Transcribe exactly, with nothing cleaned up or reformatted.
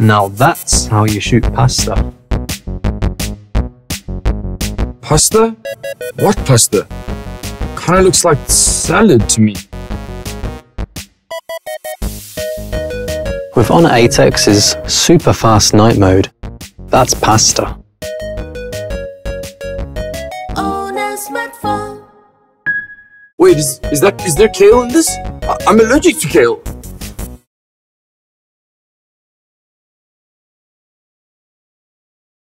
Now that's how you shoot pasta. Pasta? What pasta? Kinda looks like salad to me. With Honor eight X's super fast night mode, that's pasta. Wait, is, is that is there kale in this? I, I'm allergic to kale.